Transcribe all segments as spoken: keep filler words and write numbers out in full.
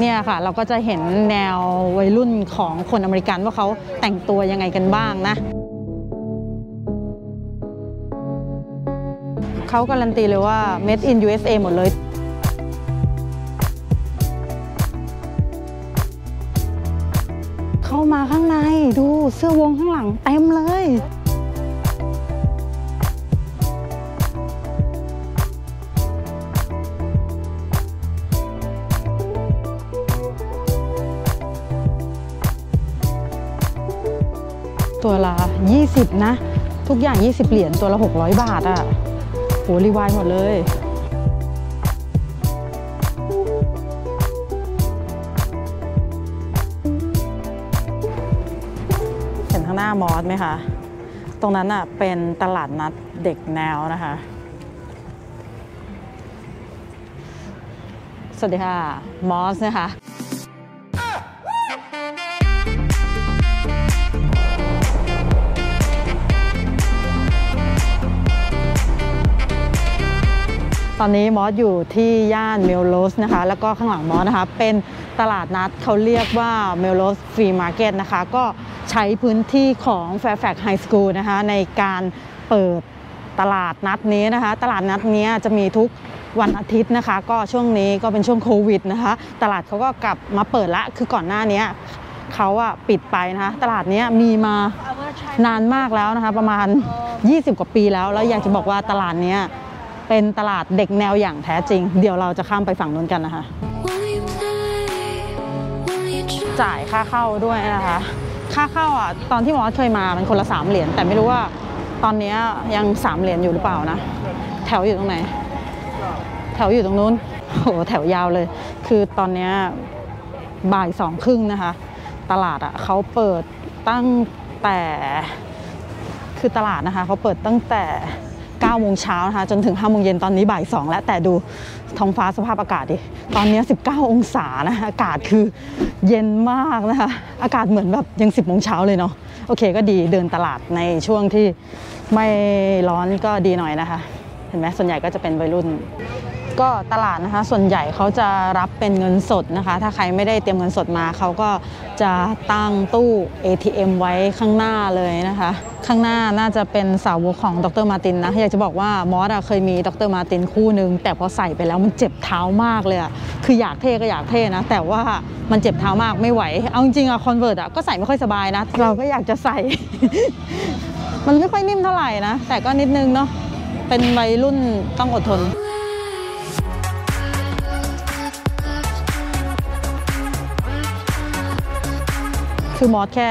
เนี่ยค่ะเราก็จะเห็นแนววัยรุ่นของคนอเมริกันว่าเขาแต่งตัวยังไงกันบ้างนะเขาการันตีเลยว่า Made in ยู เอส เอ หมดเลยเข้ามาข้างในดูเสื้อวงข้างหลังเต็มเลยตัวละยี่สิบนะทุกอย่างยี่สิบเหรียญตัวละหกร้อยบาทอ่ะโหรีไวล์หมดเลยเห็นข้างหน้ามอสไหมคะตรงนั้นอ่ะเป็นตลาดนัดเด็กแนวนะคะสวัสดีค่ะมอสนะคะตอนนี้มอสอยู่ที่ย่านเมลโลสนะคะแล้วก็ข้างหลังมอสนะคะเป็นตลาดนัดเขาเรียกว่าเมลโลสฟรีมาร์เก็ตนะคะก็ใช้พื้นที่ของแฟร์แฟกซ์ไฮสคูลนะคะในการเปิดตลาดนัดนี้นะคะตลาดนัดนี้จะมีทุกวันอาทิตย์นะคะก็ช่วงนี้ก็เป็นช่วงโควิดนะคะตลาดเขาก็กลับมาเปิดละคือก่อนหน้านี้เขาอะปิดไปนะคะตลาดนี้มีมานานมากแล้วนะคะประมาณยี่สิบกว่าปีแล้วแล้วอยากจะบอกว่าตลาดนี้เป็นตลาดเด็กแนวอย่างแท้จริงเดี๋ยวเราจะข้ามไปฝั่งนู้นกันนะคะจ่ายค่าเข้าด้วยนะคะค่าเข้าอ่ะตอนที่มอสเคยมามันคนละสามเหรียญแต่ไม่รู้ว่าตอนนี้ยังสามเหรียญอยู่หรือเปล่านะแถวอยู่ตรงไหนแถวอยู่ตรงนู้นโหแถวยาวเลยคือตอนนี้บ่ายสองครึ่งนะคะตลาดอ่ะเขาเปิดตั้งแต่คือตลาดนะคะเขาเปิดตั้งแต่เก้าโมงเช้านะคะจนถึงห้าโมงเย็นตอนนี้บ่ายสองแล้วแต่ดูท้องฟ้าสภาพอากาศดิตอนนี้สิบเก้าองศานะอากาศคือเย็นมากนะคะอากาศเหมือนแบบยังสิบโมงเช้าเลยเนาะโอเคก็ดีเดินตลาดในช่วงที่ไม่ร้อนก็ดีหน่อยนะคะเห็นไหมส่วนใหญ่ก็จะเป็นวัยรุ่นก็ตลาดนะคะส่วนใหญ่เขาจะรับเป็นเงินสดนะคะถ้าใครไม่ได้เตรียมเงินสดมาเขาก็จะตั้งตู้ เอ ที เอ็ม ไว้ข้างหน้าเลยนะคะข้างหน้าน่าจะเป็นสาวกของดร.มาร์ตินนะอยากจะบอกว่ามอสเคยมีดร.มาร์ตินคู่หนึ่งแต่พอใส่ไปแล้วมันเจ็บเท้ามากเลยอะคืออยากเท่ก็อยากเท่นะแต่ว่ามันเจ็บเท้ามากไม่ไหวเอาจริงๆอะคอนเวิร์ตอะก็ใส่ไม่ค่อยสบายนะเราก็อยากจะใส่ มันไม่ค่อยนิ่มเท่าไหร่นะแต่ก็นิดนึงเนาะเป็นวัยรุ่นต้องอดทนคือมอสแค่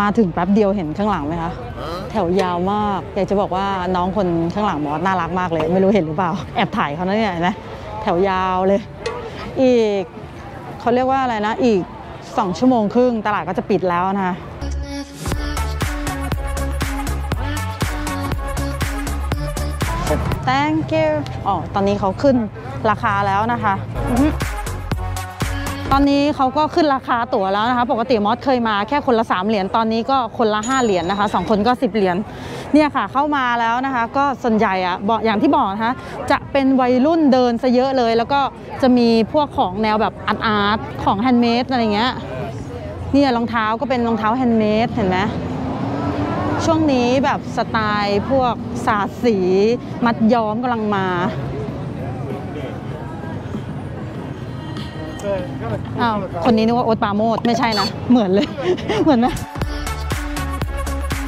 มาถึงแป๊บเดียวเห็นข้างหลังไหมคะแถวยาวมากอยากจะบอกว่าน้องคนข้างหลังมอสน่ารักมากเลยไม่รู้เห็นหรือเปล่าแอบถ่ายเขานะเนี่ยนะแถวยาวเลยอีกเขาเรียกว่าอะไรนะอีกสองชั่วโมงครึ่งตลาดก็จะปิดแล้วนะคะthank you อ๋อตอนนี้เขาขึ้นราคาแล้วนะคะตอนนี้เขาก็ขึ้นราคาตั๋วแล้วนะคะปกติมอสเคยมาแค่คนละสามเหรียญตอนนี้ก็คนละห้าเหรียญนะคะสองคนก็สิบเหรียญเนี่ยค่ะเข้ามาแล้วนะคะก็ส่วนใหญ่อะบอกอย่างที่บอกนะคะจะเป็นวัยรุ่นเดินซะเยอะเลยแล้วก็จะมีพวกของแนวแบบอาร์ตอาร์ตของแฮนด์เมดอะไรเงี้ยเนี่ยรองเท้าก็เป็นรองเท้าแฮนด์เมดเห็นไหมช่วงนี้แบบสไตล์พวกสาดสีมัดย้อมกำลังมาอ้าวคนนี้นึกว่าโอ๊ตปาโมดไม่ใช่นะเหมือนเลยเหมือนไหมอัน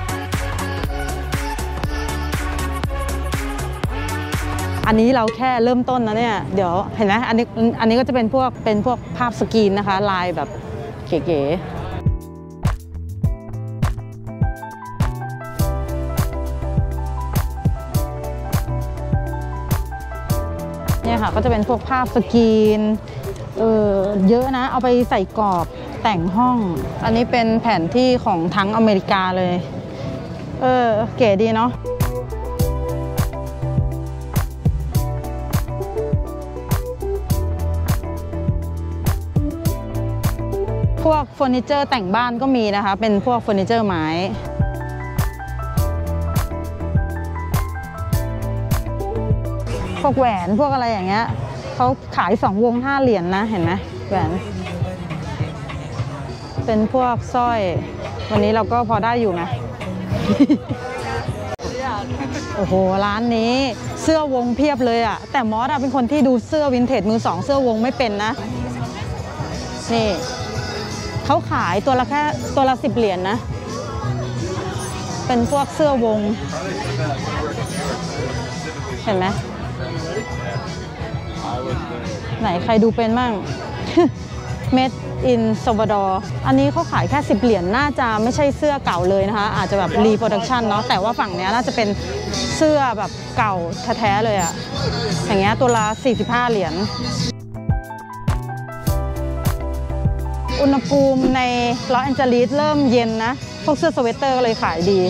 นี้เราแค่เริ่มต้นนะเนี่ยเดี๋ยวเห็นไหมอันนี้อันนี้ก็จะเป็นพวกเป็นพวกภาพสกรีนนะคะลายแบบเก๋ๆเนี่ยค่ะก็จะเป็นพวกภาพสกรีนเออเยอะนะเอาไปใส่กรอบแต่งห้องอันนี้เป็นแผนที่ของทั้งอเมริกาเลยเออเก๋ดีเนาะพวกเฟอร์นิเจอร์แต่งบ้านก็มีนะคะเป็นพวกเฟอร์นิเจอร์ไม้ พวกแหวนพวกอะไรอย่างเงี้ยเขาขายสองวงห้าเหรียญ นะเห็นไหมแหวนเป็นพวกสร้อยวันนี้เราก็พอได้อยู่นะ โอ้โหร้านนี้เสื้อวงเพียบเลยอะแต่มอสอะเป็นคนที่ดูเสื้อวินเทจมือสองเสื้อวงไม่เป็นนะนี่เขาขายตัวละแค่ตัวละสิบเหรียญ นะเป็นพวกเสื้อวงเห็นไหมไหนใครดูเป็นมั่ง Made in Salvador อันนี้เขาขายแค่สิบเหรียญ น่าจะไม่ใช่เสื้อเก่าเลยนะคะอาจจะแบบรีโปรดักชันเนาะแต่ว่าฝั่งเนี้ยน่าจะเป็นเสื้อแบบเก่าแท้ๆเลยอะอย่างเงี้ยตัวละสี่สิบห้าเหรียญอุณหภูมิในลอสแอนเจลิสเริ่มเย็นนะพวกเสื้อสเวตเตอร์ก็เลยขายดี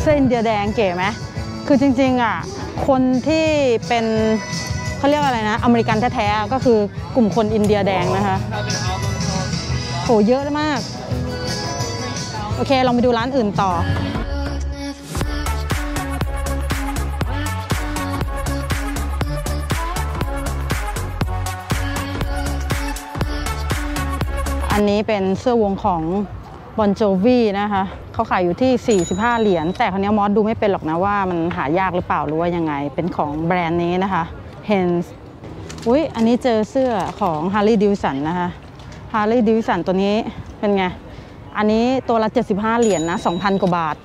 เสื้ออินเดียแดงเก๋ไหมคือจริงๆอ่ะคนที่เป็นเขาเรียกอะไรนะอเมริกันแท้ๆก็คือกลุ่มคนอินเดียแดงนะคะโหเยอะมากโอเคลองไปดูร้านอื่นต่ออันนี้เป็นเสื้อวงของบอนโจวีนะคะเขาขายอยู่ที่สี่สิบห้าเหรียญแต่คนนี้มอสดูไม่เป็นหรอกนะว่ามันหายากหรือเปล่าหรือว่ายังไงเป็นของแบรนด์นี้นะคะเฮนส์อุ้ยอันนี้เจอเสื้อของ Harley Davidson นะคะ Harley Davidson ตัวนี้เป็นไงอันนี้ตัวละเจ็ดสิบห้าเหรียญ นะ สองพัน กว่าบาท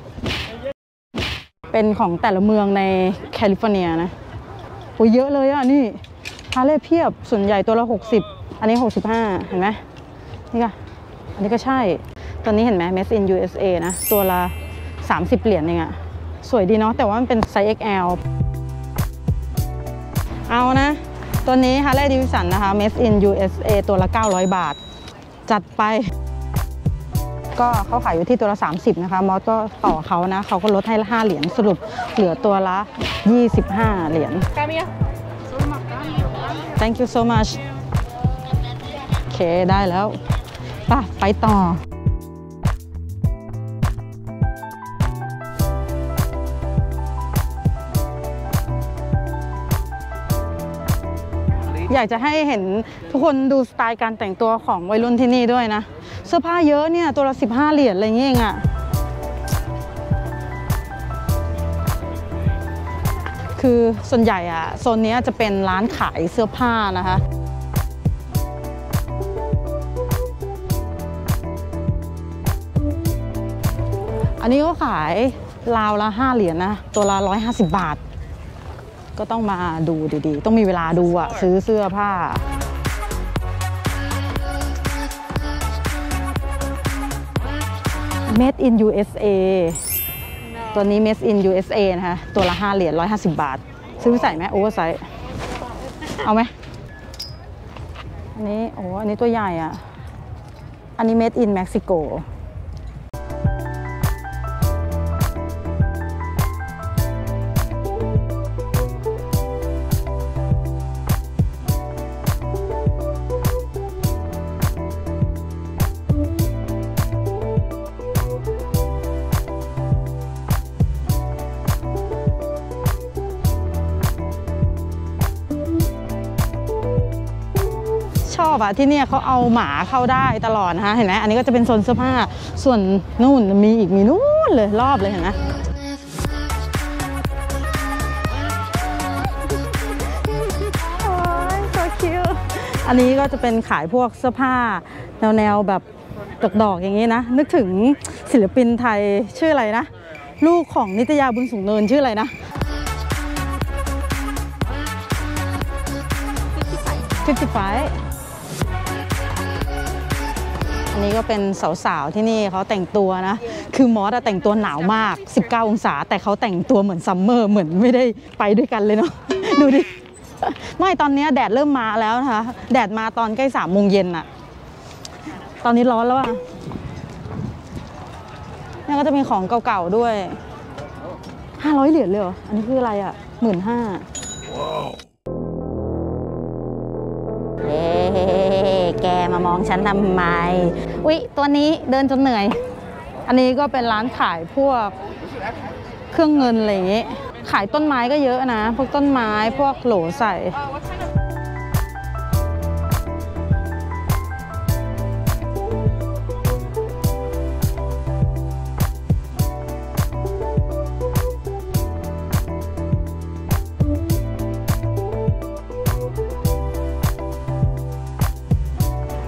เป็นของแต่ละเมืองในแคลิฟอร์เนียนะโอ้ยเยอะเลยอ่ะนี่ Harley เพียบส่วนใหญ่ตัวละหกสิบอันนี้หกสิบห้าเห็นไหมนี่ก็อันนี้ก็ใช่ตัวนี้เห็นไหม Made in ยู เอส เอ นะตัวละสามสิบเหรียญเองอะสวยดีเนาะแต่ว่ามันเป็นไซส์ เอ็กซ์ แอล เอานะตัวนี้ Harley Davidson นะคะ Made in ยู เอส เอ ตัวละเก้าร้อยบาทจัดไปก็เขาขายอยู่ที่ตัวละสามสิบนะคะมอสก็ต่อเขานะเขาก็ลดให้ห้าเหรียญสรุปเหลือตัวละยี่สิบห้าเหรียญ Thank you so much โอเคได้แล้วป่ะไปต่ออยากจะให้เห็นทุกคนดูสไตล์การแต่งตัวของวัยรุ่นที่นี่ด้วยนะเสื้อผ้าเยอะเนี่ยตัวละสิบห้าเหรียญอะไรเงี้ยเองอะคือส่วนใหญ่อะโซนนี้จะเป็นร้านขายเสื้อผ้านะคะอันนี้ก็ขายราวละห้าเหรียญ นะตัวละหนึ่งร้อยห้าสิบบาทก็ต้องมาดูดีๆต้องมีเวลาดูอะซื้อเสื้อผ้าMade in ยู เอส เอ ตัวนี้ Made in ยู เอส เอ นะคะตัวละห้าเหรียญหนึ่งร้อยห้าสิบบาทซื้อใส่ไหมโอเวอร์ไซส์เอาไหมอันนี้โอ้อันนี้ตัวใหญ่อะอันนี้ Made in Mexicoที่เนี่ยเขาเอาหมาเข้าได้ตลอดนะคะเห็นไหมอันนี้ก็จะเป็นโซนเสื้อผ้าส่วนนู่นมีอีกมีนู่นเลยรอบเลยเห็นไหมโอ้ย so cute อันนี้ก็จะเป็นขายพวกเสื้อผ้าแนวแนวแบบดอกๆอย่างนี้นะนึกถึงศิลปินไทยชื่ออะไรนะลูกของนิตยาบุญสูงเนินชื่ออะไรนะฟิฟตี้ไฟว์อันนี้ก็เป็นสาวๆที่นี่เขาแต่งตัวนะคือมอสแต่งตัวหนาวมากสิบเก้าองศาแต่เขาแต่งตัวเหมือนซัมเมอร์เหมือนไม่ได้ไปด้วยกันเลยเนาะดูดิไม่ตอนนี้แดดเริ่มมาแล้วนะคะแดดมาตอนใกล้สามโมงเย็นอะตอนนี้ร้อนแล้วอะนี่ก็จะมีของเก่าๆด้วยห้าร้อยเหรียญเลยเหรออันนี้คืออะไรอะหมื่นห้าแกมา ามองฉันทำไมอุ๊ยตัวนี้เดินจนเหนื่อยอันนี้ก็เป็นร้านขายพวกเครื่องเงินอะไรอย่างงี้ขายต้นไม้ก็เยอะนะพวกต้นไม้พวกโหลใส่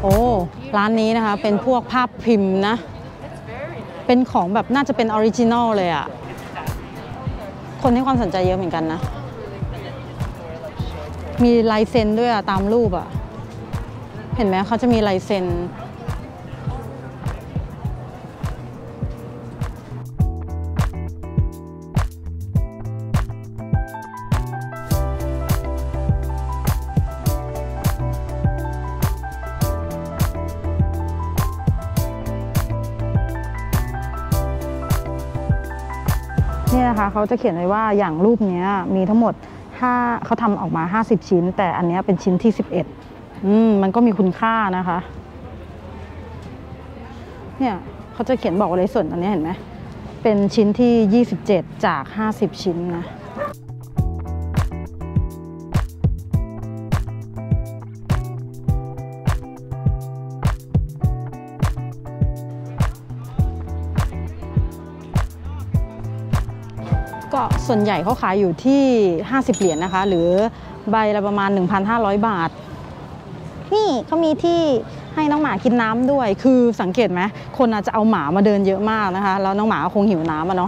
โอ้ร้านนี้นะคะเป็นพวกภาพพิมพ์นะเป็นของแบบน่าจะเป็นออริจินอลเลยอ่ะคนให้ความสนใจเยอะเหมือนกันนะมีลายเซ็นด้วยอ่ะตามรูปอ่ะเห็นไหมเขาจะมีลายเซ็นนี่นะคะเขาจะเขียนไว้ว่าอย่างรูปนี้มีทั้งหมดห้าเขาทำออกมาห้าสิบชิ้นแต่อันนี้เป็นชิ้นที่สิบเอ็ดอืมมันก็มีคุณค่านะคะเนี่ยเขาจะเขียนบอกอะไรส่วนอันนี้เห็นไหมเป็นชิ้นที่ยี่สิบเจ็ดจากห้าสิบชิ้นนะก็ส่วนใหญ่เขาขายอยู่ที่ห้าสิบเหรียญ นะคะหรือใบละประมาณ หนึ่งพันห้าร้อย บาทนี่เขามีที่ให้น้องหมากินน้ำด้วยคือสังเกตไหมคนอาจจะเอาหมามาเดินเยอะมากนะคะแล้วน้องหมาคงหิวน้ำอะเ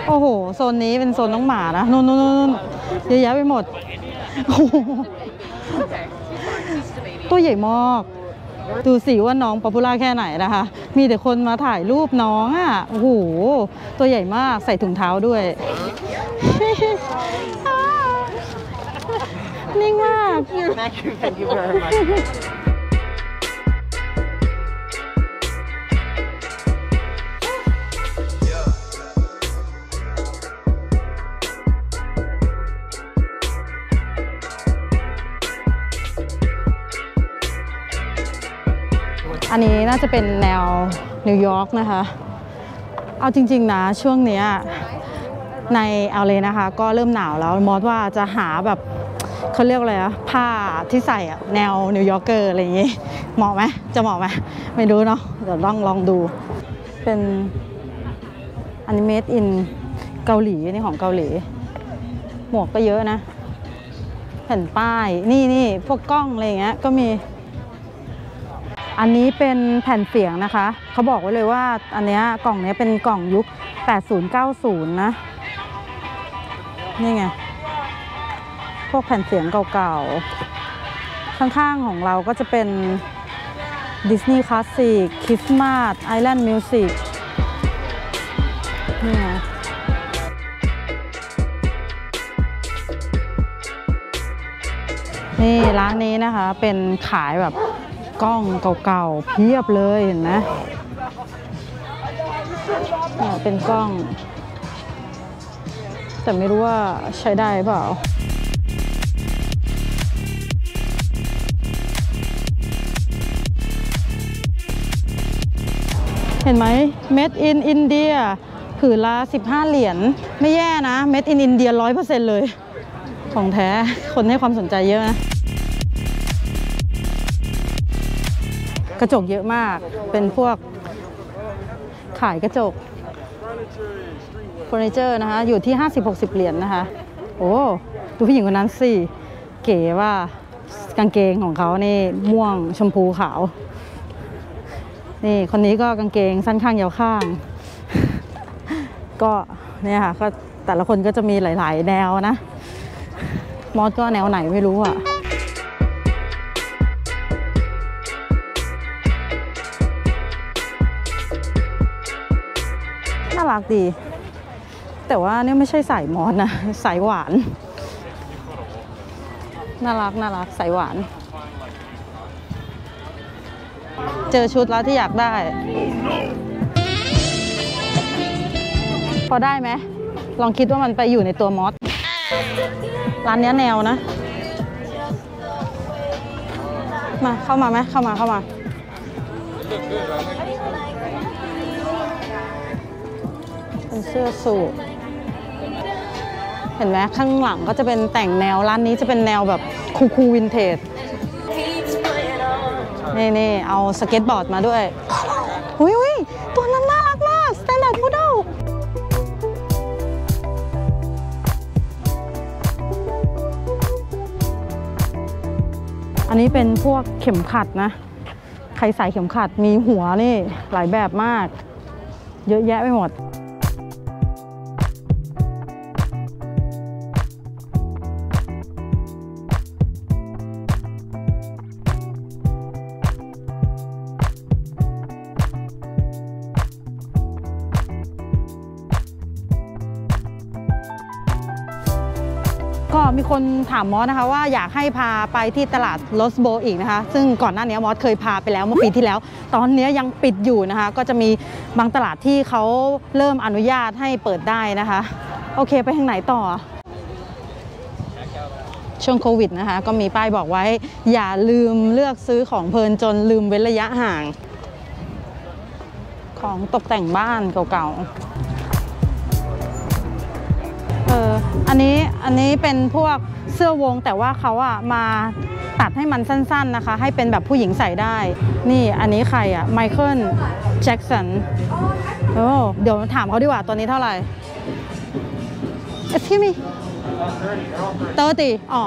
นาะโอ้โหโซนนี้เป็นโซนน้องหมานะนู่นๆเยอะแยะไปหมดตัวใหญ่มากดูสิว่าน้องป๊อปปูล่าแค่ไหนนะคะมีแต่คนมาถ่ายรูปน้องอ่ะโอ้โหตัวใหญ่มากใส่ถุงเท้าด้วยนิ่งมากอันนี้น่าจะเป็นแนวนิวยอร์กนะคะเอาจริงๆนะช่วงนี้ในเอาเลยนะคะก็เริ่มหนาวแล้วมอสว่าจะหาแบบเขาเรียกอะไรอะผ้าที่ใส่แนวนิวยอร์กเกอร์อะไรอย่างงี้เหมาะไหมจะเหมาะไหมไม่รู้เนาะเดี๋ยวลองลองดูเป็นอันนี้ made in เกาหลีนี่ของเกาหลีหมวกก็เยอะนะแผ่นป้ายนี่นี่พวกกล้องอะไรอย่างเงี้ยก็มีอันนี้เป็นแผ่นเสียงนะคะเขาบอกไว้เลยว่าอันเนี้ยกล่องเนี้ยเป็นกล่องยุคแปดสิบเก้าสิบนะนี่ไงพวกแผ่นเสียงเก่าๆข้างๆของเราก็จะเป็นดิสนีย์คลาสสิกคริสต์มาสไอแลนด์มิวสิกนี่ไงนี่ร้านนี้นะคะเป็นขายแบบกล้องเก่าๆเพียบเลยเห็นไหมเนี่ยเป็นกล้องแต่ไม่รู้ว่าใช้ได้เปล่าเห็นไหม Made in India ผืนละสิบห้าเหรียญไม่แย่นะ Made in India ร้อยเปอร์เซ็นต์ เลยของแท้คนให้ความสนใจเยอะนะกระจกเยอะมากเป็นพวกขายกระจกเฟอร์นิเจอร์นะคะอยู่ที่ ห้าสิบหกสิบ เหรียญ นะคะโอ้ดูผู้หญิงคนนั้นสิเก๋ว่ากางเกงของเขานี่ม่วงชมพูขาวนี่คนนี้ก็กางเกงสั้นข้างยาวข้างก็เนี่ยค่ะก็แต่ละคนก็จะมีหลายๆแนวนะมอสก็แนวไหนไม่รู้อ่ะน่ารักดีแต่ว่าเนี่ยไม่ใช่สายมอสนะสายหวานน่ารักน่ารักสายหวานเจอชุดแล้วที่อยากได้ พอได้ไหมลองคิดว่ามันไปอยู่ในตัวมอสร้านนี้แนวนะมาเข้ามาไหมเข้ามาเข้ามาเป็นเสื้อสูทเห็นไหมข้างหลังก็จะเป็นแต่งแนวร้านนี้จะเป็นแนวแบบคูคูวินเทจนี่นี่เอาสเก็ตบอร์ดมาด้วยอุ้ยอุ้ยตัวนั้นน่ารักมากสแตนดาร์ดมูดเดิลอันนี้เป็นพวกเข็มขัดนะใครใส่เข็มขัดมีหัวนี่หลายแบบมากเยอะแยะไปหมดก็มีคนถามมอสนะคะว่าอยากให้พาไปที่ตลาดลอสโบอีกนะคะซึ่งก่อนหน้านี้มอสเคยพาไปแล้วเมื่อปีที่แล้วตอนนี้ยังปิดอยู่นะคะก็จะมีบางตลาดที่เขาเริ่มอนุญาตให้เปิดได้นะคะโอเคไปทางไหนต่อช่วงโควิดนะคะก็มีป้ายบอกไว้อย่าลืมเลือกซื้อของเพลินจนลืมเว้นระยะห่างของตกแต่งบ้านเก่าๆเอออันนี้อันนี้เป็นพวกเสื้อวงแต่ว่าเขาอะมาตัดให้มันสั้นๆนะคะให้เป็นแบบผู้หญิงใส่ได้นี่อันนี้ใครอะไมเคิลแจ็คสันโอ้เดี๋ยวถามเขาดีกว่าตัวนี้เท่าไหร่ Excuse me สามสิบ อ๋อ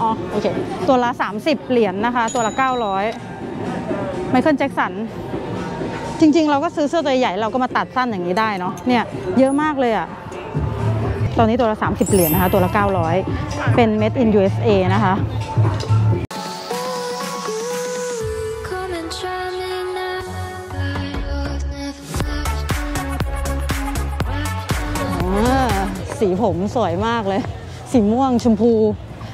อ๋อ โอเคตัวละสามสิบเหรียญ น, นะคะตัวละเก้าร้อยไมเคิลแจ็คสันจริงๆเราก็ซื้อเสื้อตัวใหญ่เราก็มาตัดสั้นอย่างนี้ได้เนาะเนี่ยเยอะมากเลยอะตอนนี้ตัวละสามสิบเหรียญ น, นะคะตัวละเก้าร้อยเป็น Made in ยู เอส เอ นะคะสีผมสวยมากเลยสีม่วงชมพู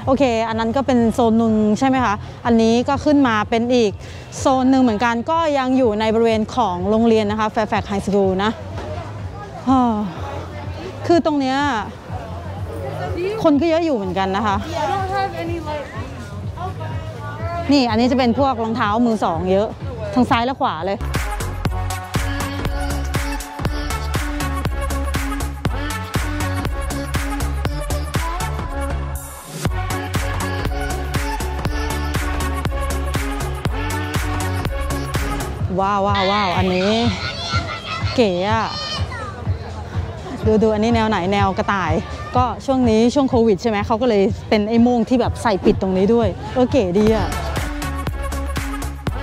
โอเคอันนั้นก็เป็นโซนหนึ่งใช่ไหมคะอันนี้ก็ขึ้นมาเป็นอีกโซนหนึ่งเหมือนกันก็ยังอยู่ในบริเวณของโรงเรียนนะคะแฟร์แฟกไฮสคูลนะคือตรงเนี้ยคนก็เยอะอยู่เหมือนกันนะคะนี่อันนี้จะเป็นพวกรองเท้ามือสองเยอะทั้งซ้ายและขวาเลยว้าวว้าวว้าวอันนี้เก๋อะดูดูอันนี้แนวไหนแนวกระต่ายก็ช่วงนี้ช่วงโควิดใช่ไหมเขาก็เลยเป็นไอ้โม่งที่แบบใส่ปิดต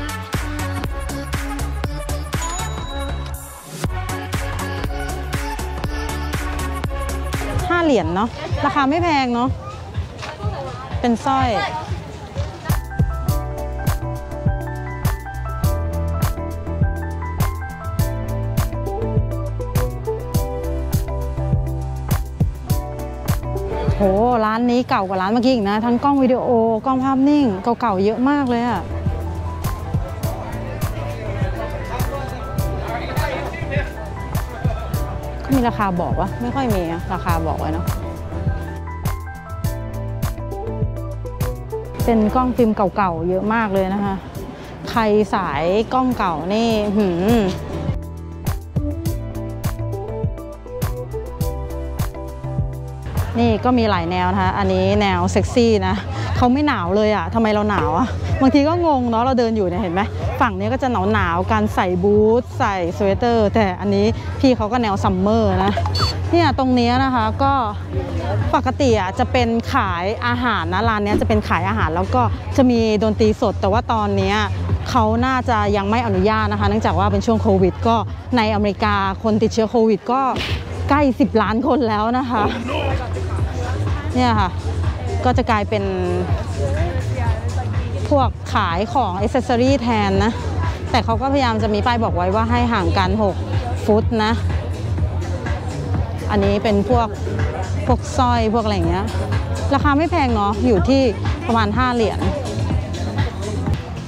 รงนี้ด้วยเออเก๋ดีอ่ะห้าเหรียญเนาะราคาไม่แพงเนาะเป็นสร้อยโอ้ร้านนี้เก่ากว่าร้านเมื่อกี้อีกนะทั้งกล้องวิดีโอกล้องภาพนิ่งเก่าๆเยอะมากเลยอะมีราคาบอกว่าไม่ค่อยมีราคาบอกไว้เนาะเป็นกล้องฟิล์มเก่าๆเยอะมากเลยนะคะใครสายกล้องเก่านี่หืมนี่ก็มีหลายแนวนะคะอันนี้แนวเซ็กซี่นะเขาไม่หนาวเลยอ่ะทำไมเราหนาวอ่ะบางทีก็งงเนาะเราเดินอยู่เนี่ยเห็นไหมฝั่งนี้ก็จะหนาวหนาวการใส่บูทใส่สเวตเตอร์แต่อันนี้พี่เขาก็แนวซัมเมอร์นะเนี่ยตรงนี้นะคะก็ปกติอ่ะจะเป็นขายอาหารนะร้านนี้จะเป็นขายอาหารแล้วก็จะมีดนตรีสดแต่ว่าตอนนี้เขาน่าจะยังไม่อนุญาตนะคะเนื่องจากว่าเป็นช่วงโควิดก็ในอเมริกาคนติดเชื้อโควิดก็ใกล้สิบล้านคนแล้วนะคะเนี่ยค่ะก็จะกลายเป็นพวกขายของอิสเซอรี่แทนนะแต่เขาก็พยายามจะมีป้ายบอกไว้ว่าให้ห่างกันหกฟุตนะอันนี้เป็นพวกพวกสร้อยพวกอะไรอย่างเงี้ยราคาไม่แพงเนาะอยู่ที่ประมาณห้าเหรียญ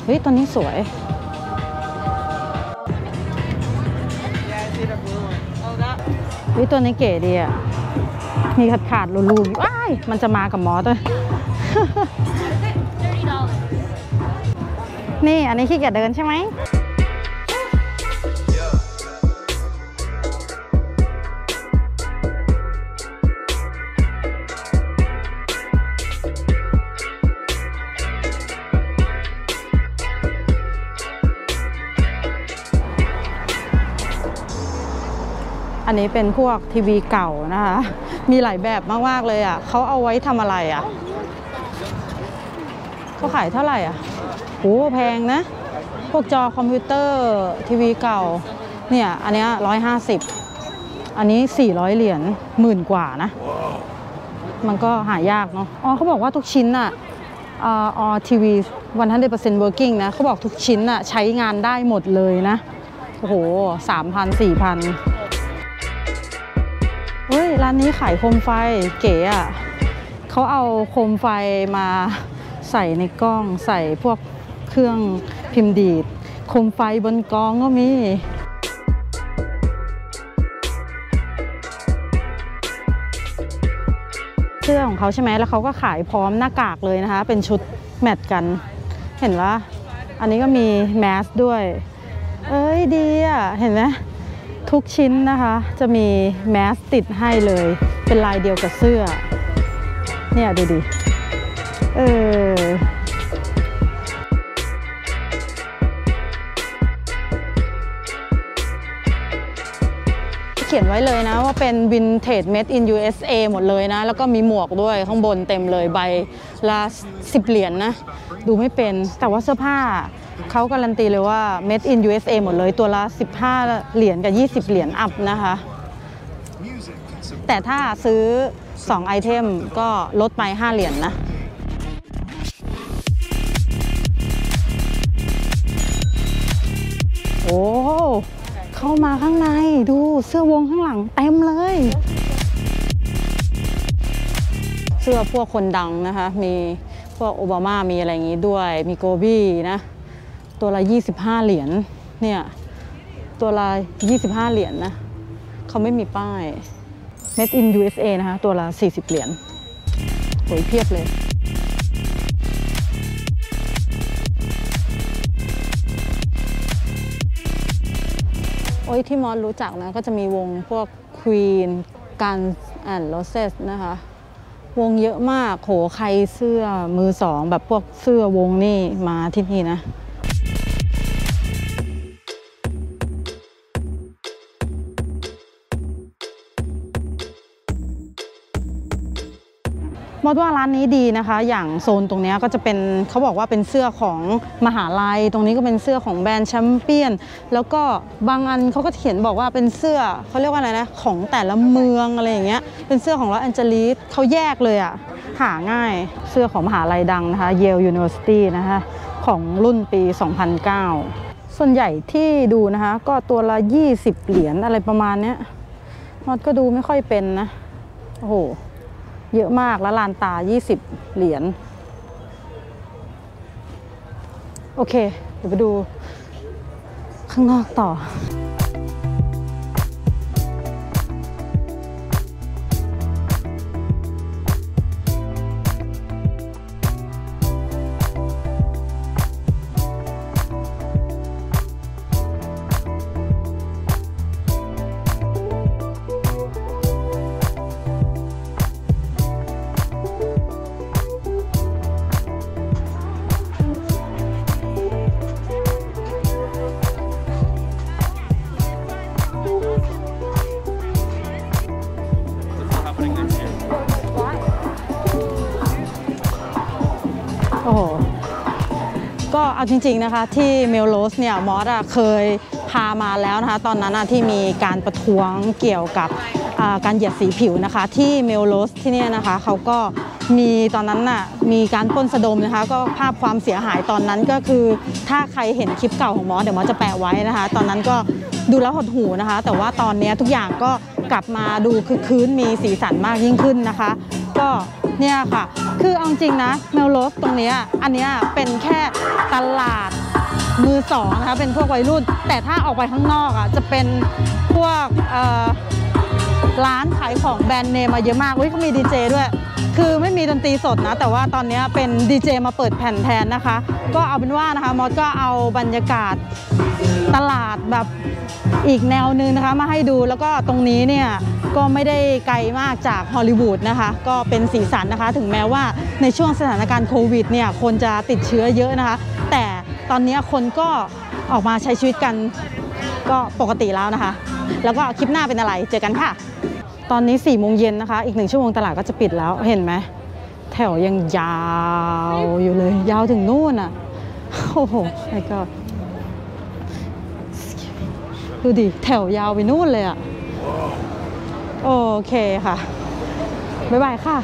เฮ้ยตัวนี้สวย วิตัวนี้เก๋ดีอ่ะมีขาดขาดรูรูว้ายมันจะมากับมอสด้วยนี่อันนี้ขี้เกียจเดินใช่ไหมอันนี้เป็นพวกทีวีเก่านะคะมีหลายแบบมากๆเลยอ่ะเขาเอาไว้ทำอะไรอ่ะเขาขายเท่าไหร่อ่ะโอ้แพงนะพวกจอคอมพิวเตอร์ทีวีเก่าเนี่ยอันนี้ร้อยห้าสิบอันนี้สี่ร้อยเหรียญหมื่นกว่านะมันก็หายากเนาะอ๋อเขาบอกว่าทุกชิ้นอ่ะออทีวีวันทันเดเปอร์เซ็นต์เวิร์กิ่งนะเขาบอกทุกชิ้นอ่ะใช้งานได้หมดเลยนะโอ้โหสามพันสี่พันเฮ้ยร้านนี้ขายโคมไฟเก๋อ่ะเขาเอาโคมไฟมาใส่ในกล้องใส่พวกเครื่องพิมพ์ดีดโคมไฟบนกองก็มีเสื้อของเขาใช่ไหมแล้วเขาก็ขายพร้อมหน้ากากเลยนะคะเป็นชุดแมทกันเห็นว่าอันนี้ก็มีแมสด้วยเอ้ยดีอ่ะเห็นไหมทุกชิ้นนะคะจะมีแมสติดให้เลยเป็นลายเดียวกับเสื้อเนี่ยดูดิเออเขียนไว้เลยนะว่าเป็น Vintage Made in ยู เอส เอ หมดเลยนะแล้วก็มีหมวกด้วยข้างบนเต็มเลยใบละสิบเหรียญ นะดูไม่เป็นแต่ว่าเสื้อผ้าเขาการันตีเลยว่า Made in ยู เอส เอ หมดเลยตัวละสิบห้าเหรียญกับยี่สิบเหรียญอัพนะคะแต่ถ้าซื้อสองไอเทมก็ลดไปห้าเหรียญ นะโอ้เข้ามาข้างในดูเสื้อวงข้างหลังเต็มเลยเสื้อพวกคนดังนะคะมีพวกโอบามามีอะไรอย่างงี้ด้วยมีโกบี้นะตัวละยี่สิบห้าเหรียญเนี่ยตัวละยี่สิบห้าเหรียญ นะเขาไม่มีป้าย Made in ยู เอส เอ นะคะตัวละสี่สิบเหรียญโอ้ยเพียบเลยโอ้ยที่มอสรู้จักนะก็จะมีวงพวก Queen Guns and Roses นะคะวงเยอะมากโหใครเสื้อมือสองแบบพวกเสื้อวงนี่มาที่นี่นะมอดว่าร้านนี้ดีนะคะอย่างโซนตรงนี้ก็จะเป็นเขาบอกว่าเป็นเสื้อของมหาลัยตรงนี้ก็เป็นเสื้อของแบรนด์แชมเปี้ยนแล้วก็บางอันเขาก็เขียนบอกว่าเป็นเสื้อเขาเรียกว่าอะไรนะของแต่ละเมืองอะไรอย่างเงี้ยเป็นเสื้อของลอสแอนเจลิสเขาแยกเลยอะหาง่ายเสื้อของมหาลัยดังนะคะ Yale University นะคะของรุ่นปีสองพันเก้าส่วนใหญ่ที่ดูนะคะก็ตัวละยี่สิบเหรียญอะไรประมาณเนี้ยมอดก็ดูไม่ค่อยเป็นนะโอ้โหเยอะมากแล้วลานตายี่สิบเหรียญโอเคเดี๋ยวไปดูข้างนอกต่อโอ้โหก็เอาจริงๆนะคะที่เมลโลสเนี่ยมอสเคยพามาแล้วนะคะตอนนั้นที่มีการประท้วงเกี่ยวกับการเหยียดสีผิวนะคะที่เมลโลสที่นี่นะคะเขาก็มีตอนนั้นน่ะมีการปล้นสะดมนะคะก็ภาพความเสียหายตอนนั้นก็คือถ้าใครเห็นคลิปเก่าของมอสเดี๋ยวมอสจะแปะไว้นะคะตอนนั้นก็ดูแล้วหดหูนะคะแต่ว่าตอนนี้ทุกอย่างก็กลับมาดูคือคืนมีสีสันมากยิ่งขึ้นนะคะก็เนี่ยค่ะคือเอาจริงนะเมลโลสตรงนี้อันนี้เป็นแค่ตลาดมือสองนะคะเป็นพวกวัยรุ่นแต่ถ้าออกไปข้างนอกอ่ะจะเป็นพวก ร้านขายของแบรนด์เนมมาเยอะมากเขามีดีเจด้วยคือไม่มีดนตรีสดนะแต่ว่าตอนนี้เป็นดีเจมาเปิดแผ่นแทนนะคะก็เอาเป็นว่านะคะมอสก็เอาบรรยากาศตลาดแบบอีกแนวนึงนะคะมาให้ดูแล้วก็ตรงนี้เนี่ยก็ไม่ได้ไกลมากจากฮอลลีวูดนะคะก็เป็นสีสันนะคะถึงแม้ว่าในช่วงสถานการณ์โควิดเนี่ยคนจะติดเชื้อเยอะนะคะแต่ตอนนี้คนก็ออกมาใช้ชีวิตกันก็ปกติแล้วนะคะแล้วก็คลิปหน้าเป็นอะไรเจอกันค่ะตอนนี้สี่โมงเย็นนะคะอีกหนึ่งชั่วโมงตลาดก็จะปิดแล้วเห็นไหมแถวยังยาวอยู่เลยยาวถึงนู่นอ่ะโอ้โหไอ้ก็ดูดิแถวยาวไปนู่นเลยอ่ะโอเคค่ะบ๊ายบายค่ะ